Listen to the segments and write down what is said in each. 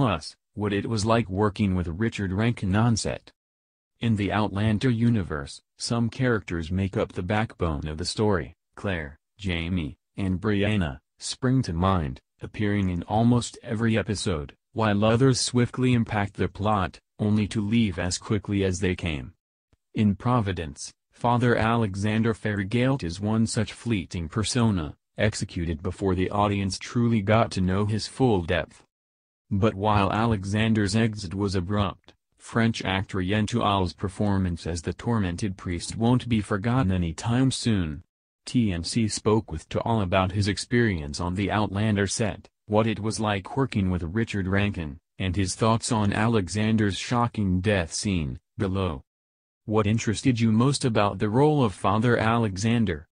Plus, what it was like working with Richard Rankin on set. In the Outlander universe, some characters make up the backbone of the story. Claire, Jamie, and Brianna spring to mind, appearing in almost every episode, while others swiftly impact the plot, only to leave as quickly as they came. In Providence, Father Alexandre Farragalt is one such fleeting persona, executed before the audience truly got to know his full depth. But while Alexandre's exit was abrupt, French actor Yann Tual's performance as the tormented priest won't be forgotten anytime soon. TNC spoke with Tual about his experience on the Outlander set, what it was like working with Richard Rankin, and his thoughts on Alexandre's shocking death scene, below. What interested you most about the role of Father Alexandre?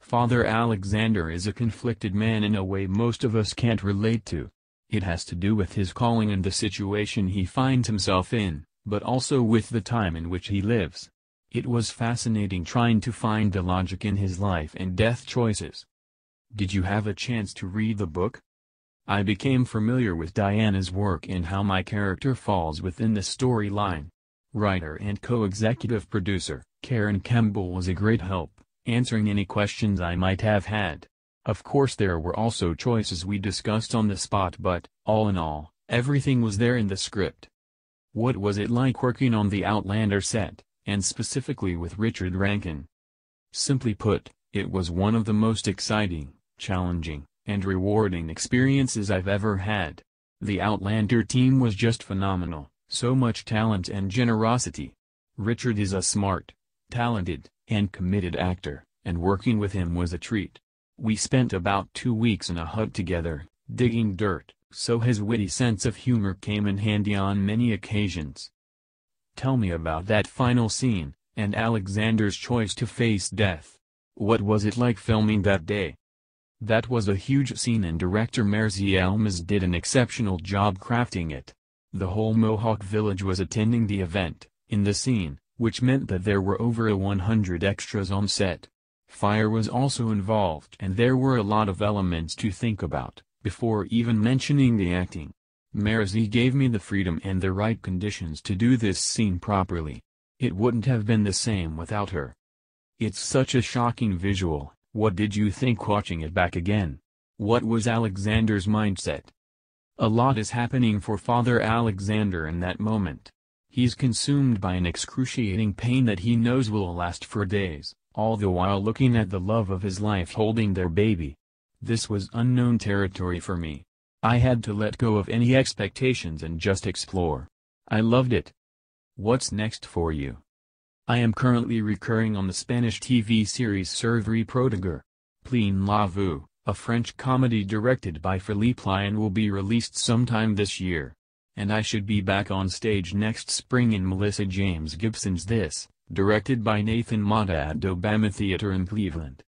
Father Alexandre is a conflicted man in a way most of us can't relate to. It has to do with his calling and the situation he finds himself in, but also with the time in which he lives. It was fascinating trying to find the logic in his life and death choices. Did you have a chance to read the book? I became familiar with Diana's work and how my character falls within the storyline. Writer and co-executive producer, Karen Kemble was a great help, answering any questions I might have had. Of course there were also choices we discussed on the spot, but, all in all, everything was there in the script. What was it like working on the Outlander set, and specifically with Richard Rankin? Simply put, it was one of the most exciting, challenging, and rewarding experiences I've ever had. The Outlander team was just phenomenal, so much talent and generosity. Richard is a smart, talented, and committed actor, and working with him was a treat. We spent about 2 weeks in a hut together, digging dirt, so his witty sense of humor came in handy on many occasions. Tell me about that final scene, and Alexandre's choice to face death. What was it like filming that day? That was a huge scene and director Mairzee Almas did an exceptional job crafting it. The whole Mohawk village was attending the event, in the scene, which meant that there were over 100 extras on set. Fire was also involved and there were a lot of elements to think about, before even mentioning the acting. Mairzee gave me the freedom and the right conditions to do this scene properly. It wouldn't have been the same without her. It's such a shocking visual. What did you think watching it back again? What was Alexandre's mindset? A lot is happening for Father Alexandre in that moment. He's consumed by an excruciating pain that he knows will last for days, all the while looking at the love of his life holding their baby. This was unknown territory for me. I had to let go of any expectations and just explore. I loved it. What's next for you? I am currently recurring on the Spanish TV series serve Protégor. Plein la Vue, a French comedy directed by Philippe Lyon, will be released sometime this year. And I should be back on stage next spring in Melissa James Gibson's This, directed by Nathan Moda at Obama Theater in Cleveland.